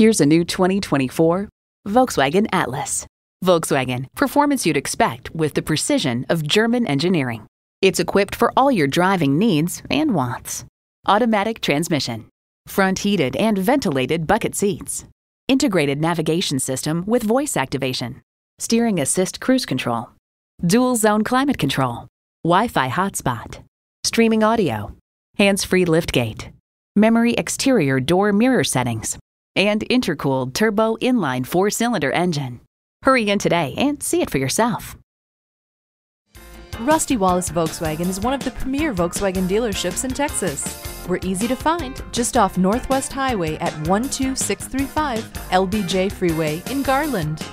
Here's a new 2024 Volkswagen Atlas. Volkswagen, performance you'd expect with the precision of German engineering. It's equipped for all your driving needs and wants. Automatic transmission, front heated and ventilated bucket seats, integrated navigation system with voice activation, steering assist cruise control, dual zone climate control, Wi-Fi hotspot, streaming audio, hands-free liftgate, memory exterior door mirror settings, and intercooled turbo inline four-cylinder engine. Hurry in today and see it for yourself. Rusty Wallis Volkswagen is one of the premier Volkswagen dealerships in Texas. We're easy to find just off Northwest Highway at 12635 LBJ Freeway in Garland.